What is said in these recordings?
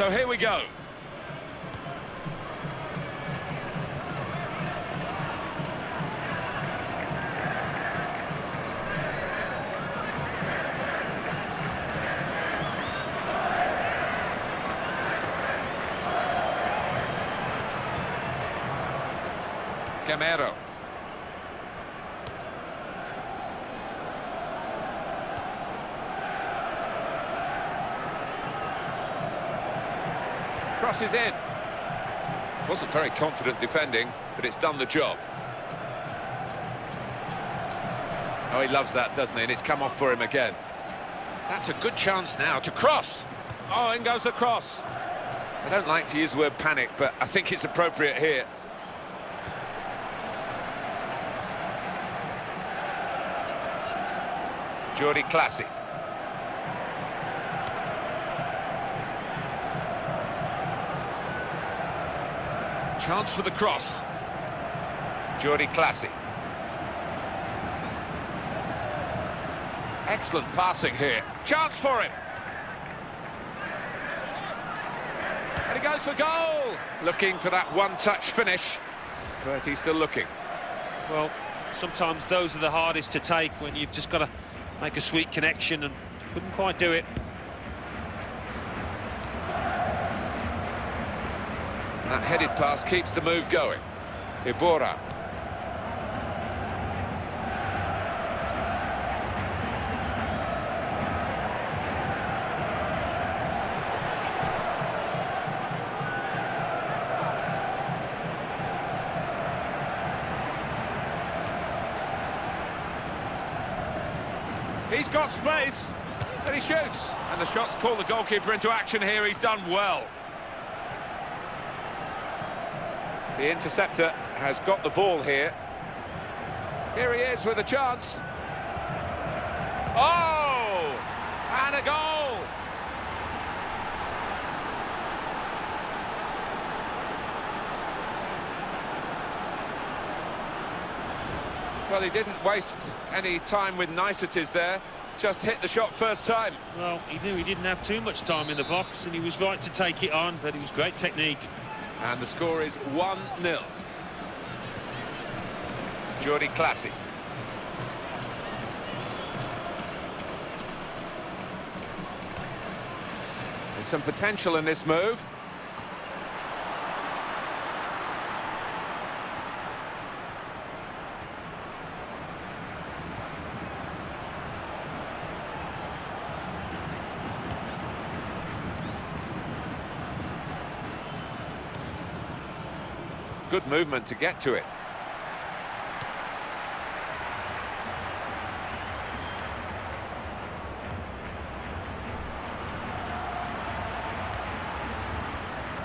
So here we go. Camero. Crosses in. Wasn't very confident defending, but it's done the job. Oh, he loves that, doesn't he? And it's come off for him again. That's a good chance now to cross. Oh, in goes the cross. I don't like to use the word panic, but I think it's appropriate here. Jordi Clasie. Chance for the cross. Jordi Clasie. Excellent passing here. Chance for him. And he goes for goal. Looking for that one-touch finish, but he's still looking. Well, sometimes those are the hardest to take when you've just got to make a sweet connection and couldn't quite do it. That headed pass keeps the move going. Ibora. He's got space, and he shoots. And the shots call the goalkeeper into action here. He's done well. The interceptor has got the ball here. Here he is with a chance. Oh! And a goal! Well, he didn't waste any time with niceties there, just hit the shot first time. Well, he knew he didn't have too much time in the box, and he was right to take it on, but it was great technique. And the score is 1-0. Jordi Clasie. There's some potential in this move. Good movement to get to it.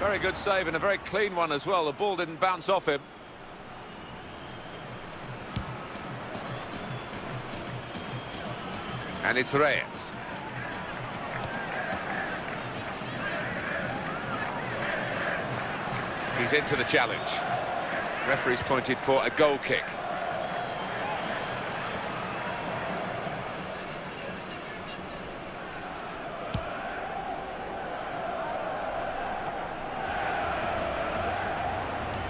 Very good save and a very clean one as well. The ball didn't bounce off him. And it's Reyes. He's into the challenge. Referee's pointed for a goal kick.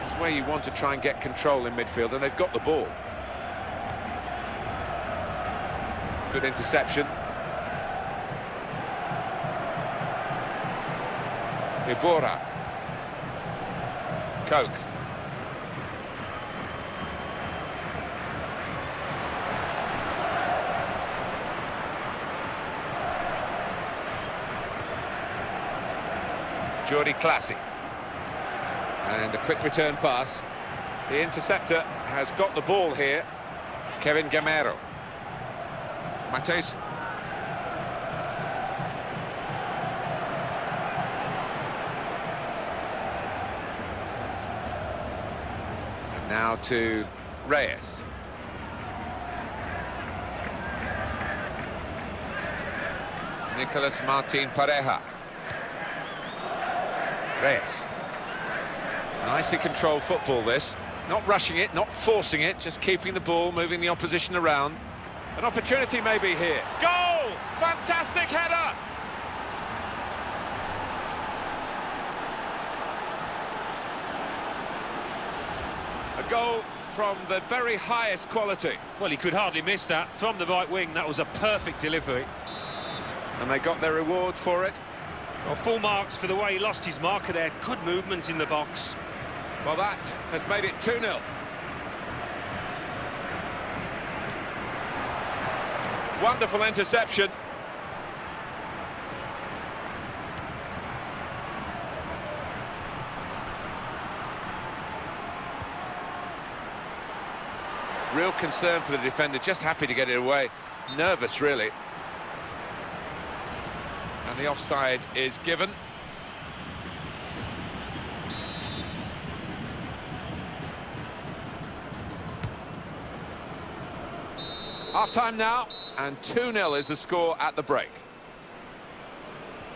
It's where you want to try and get control in midfield, and they've got the ball. Good interception. Ibora. Coke. Jordi Clasie. And a quick return pass. The interceptor has got the ball here. Kevin Gamero. Matheus. Now to Reyes. Nicolas Martin Pareja. Reyes. Nicely controlled football, this. Not rushing it, not forcing it, just keeping the ball, moving the opposition around. An opportunity maybe here. Goal! Fantastic header! a goal from the very highest quality. Well, he could hardly miss that. From the right wing, that was a perfect delivery. And they got their reward for it. Well, full marks for the way he lost his marker there. Good movement in the box. Well, that has made it 2-0. Wonderful interception. Real concern for the defender, just happy to get it away. Nervous, really. And the offside is given. Half-time now, and 2-0 is the score at the break.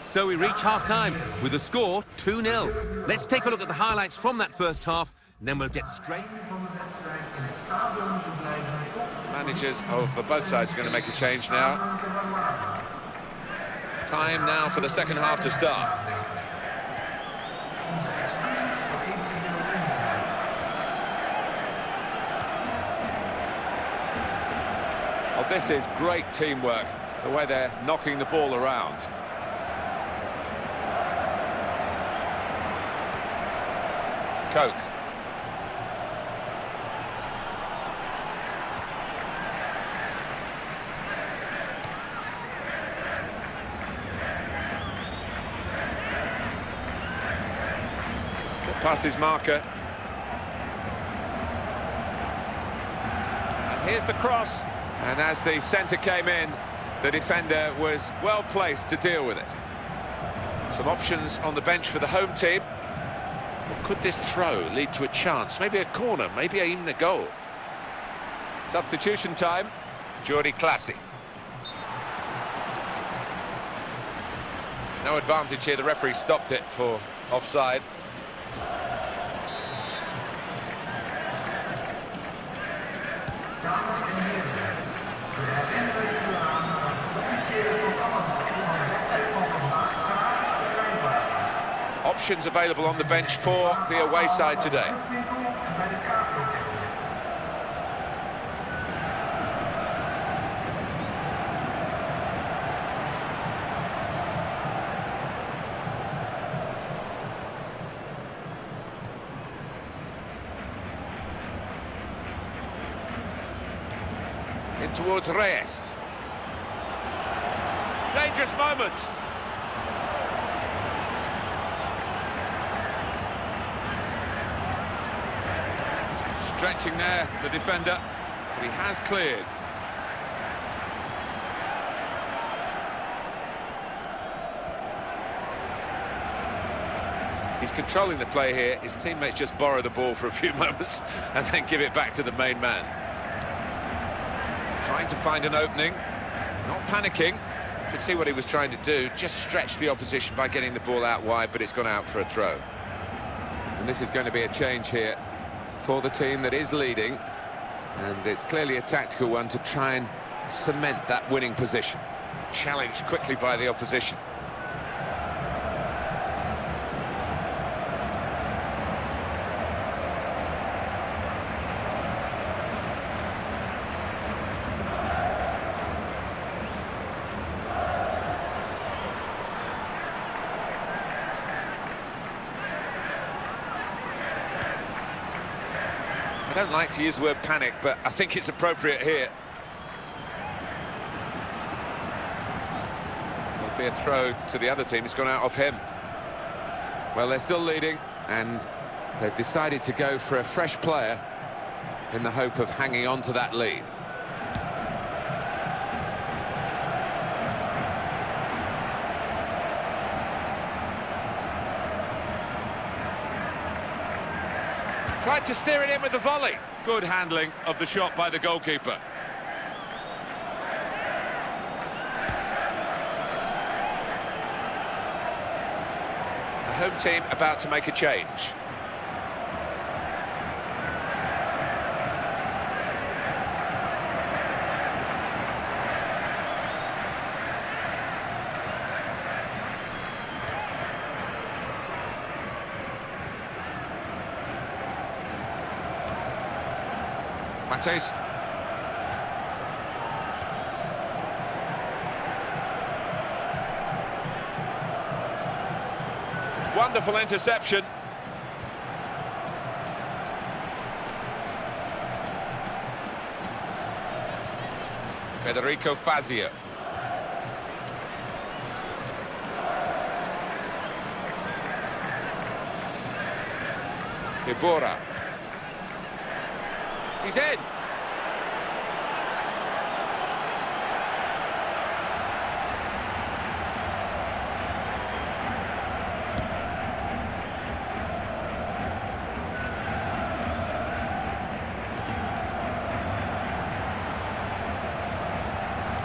So we reach half-time with the score 2-0. Let's take a look at the highlights from that first half, and then we'll get straight. Managers for both sides are going to make a change now. Time now for the second half to start. Oh, this is great teamwork, the way they're knocking the ball around. Coke. Past his marker. And here's the cross. And as the centre came in, the defender was well placed to deal with it. Some options on the bench for the home team. Well, could this throw lead to a chance? Maybe a corner, maybe even a goal. Substitution time. Jordi Clasie. No advantage here. The referee stopped it for offside. Options available on the bench for the away side today. In towards Reyes. Dangerous moment. Stretching there, the defender, but he has cleared. He's controlling the play here. His teammates just borrow the ball for a few moments and then give it back to the main man. Trying to find an opening, not panicking. You could see what he was trying to do, just stretch the opposition by getting the ball out wide, but it's gone out for a throw. And this is going to be a change here for the team that is leading, and it's clearly a tactical one to try and cement that winning position. Challenged quickly by the opposition. I don't like to use the word panic, but I think it's appropriate here. It'll be a throw to the other team. It's gone out of him. Well, they're still leading, and they've decided to go for a fresh player in the hope of hanging on to that lead. Tried to steer it in with the volley. Good handling of the shot by the goalkeeper. The home team about to make a change. Cervantes. Wonderful interception. Federico Fazio. Ibora. He's in.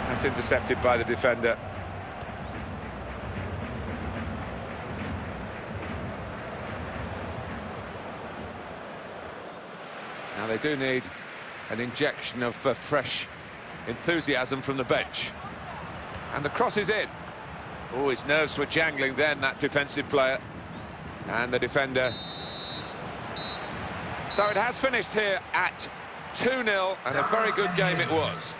That's intercepted by the defender. Now they do need an injection of fresh enthusiasm from the bench. And the cross is in. Oh, his nerves were jangling then, that defensive player. And the defender. So it has finished here at 2-0, and a very good game it was.